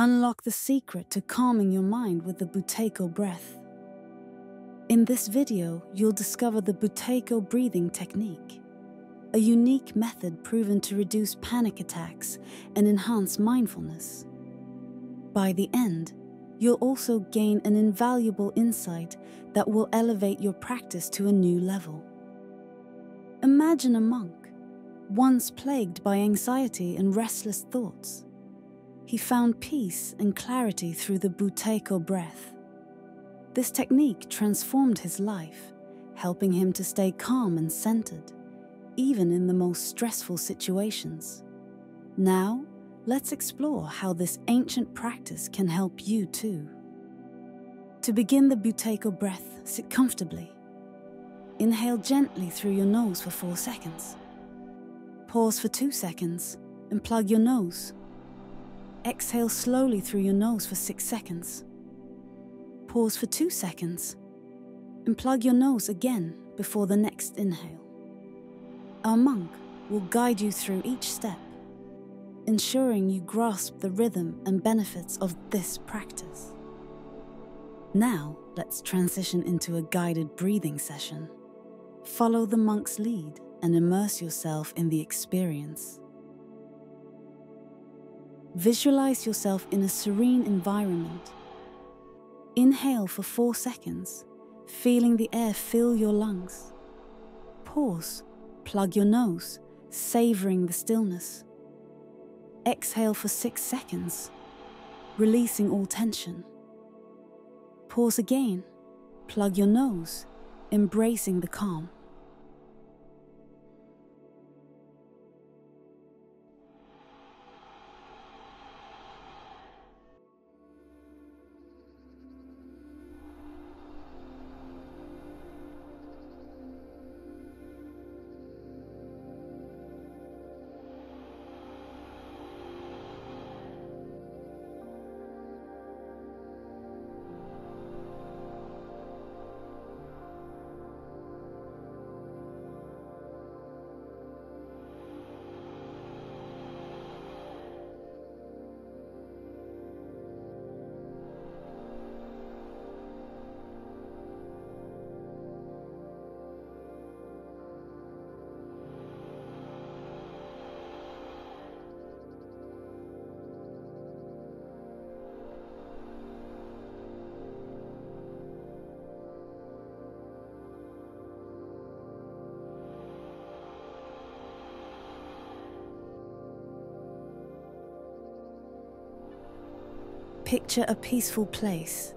Unlock the secret to calming your mind with the Buteyko breath. In this video, you'll discover the Buteyko breathing technique, a unique method proven to reduce panic attacks and enhance mindfulness. By the end, you'll also gain an invaluable insight that will elevate your practice to a new level. Imagine a monk, once plagued by anxiety and restless thoughts. He found peace and clarity through the Buteyko breath. This technique transformed his life, helping him to stay calm and centered, even in the most stressful situations. Now, let's explore how this ancient practice can help you too. To begin the Buteyko breath, sit comfortably. Inhale gently through your nose for 4 seconds. Pause for 2 seconds and plug your nose. Exhale slowly through your nose for 6 seconds. Pause for 2 seconds and plug your nose again before the next inhale. Our monk will guide you through each step, ensuring you grasp the rhythm and benefits of this practice. Now, let's transition into a guided breathing session. Follow the monk's lead and immerse yourself in the experience. Visualize yourself in a serene environment. Inhale for 4 seconds, feeling the air fill your lungs. Pause, plug your nose, savoring the stillness. Exhale for 6 seconds, releasing all tension. Pause again, plug your nose, embracing the calm. Picture a peaceful place.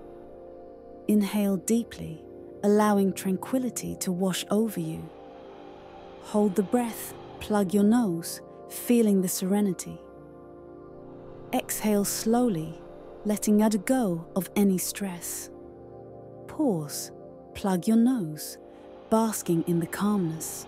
Inhale deeply, allowing tranquility to wash over you. Hold the breath, plug your nose, feeling the serenity. Exhale slowly, letting out a go of any stress. Pause, plug your nose, basking in the calmness.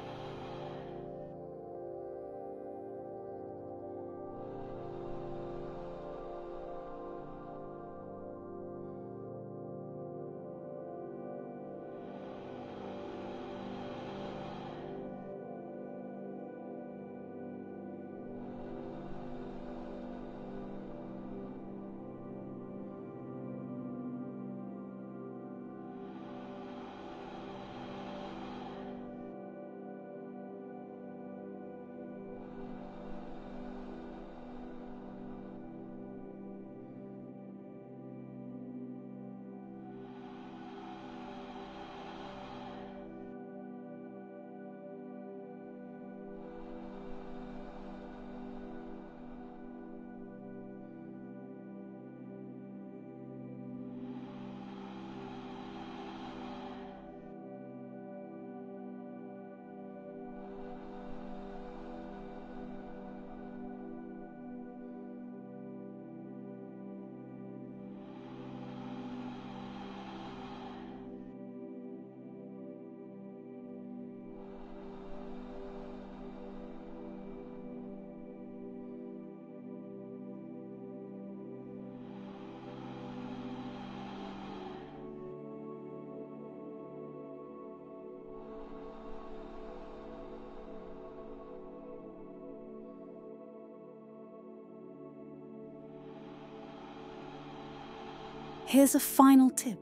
Here's a final tip.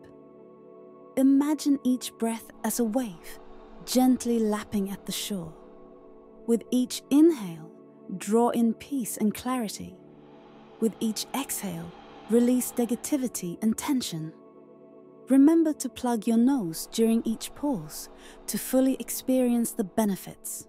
Imagine each breath as a wave, gently lapping at the shore. With each inhale, draw in peace and clarity. With each exhale, release negativity and tension. Remember to plug your nose during each pause to fully experience the benefits.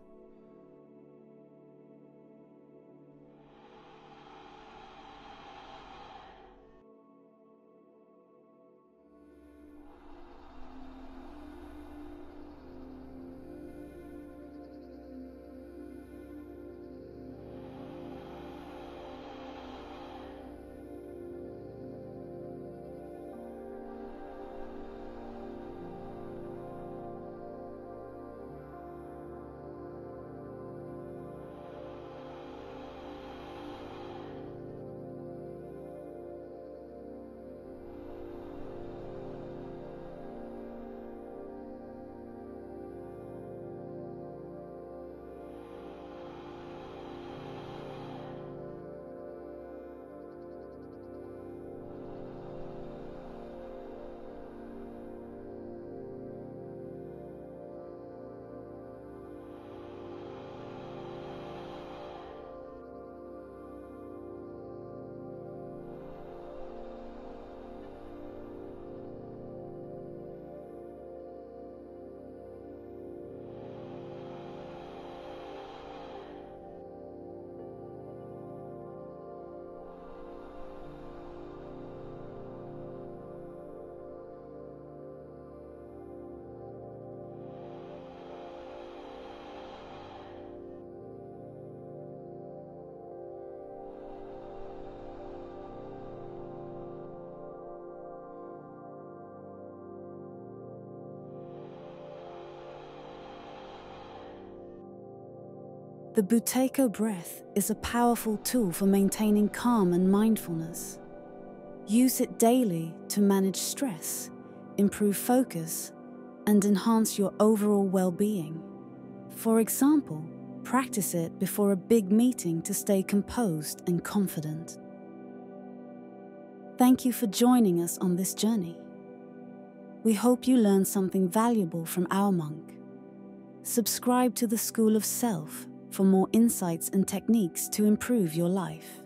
The Buteyko breath is a powerful tool for maintaining calm and mindfulness. Use it daily to manage stress, improve focus, and enhance your overall well-being. For example, practice it before a big meeting to stay composed and confident. Thank you for joining us on this journey. We hope you learned something valuable from our monk. Subscribe to The School of Self for more insights and techniques to improve your life.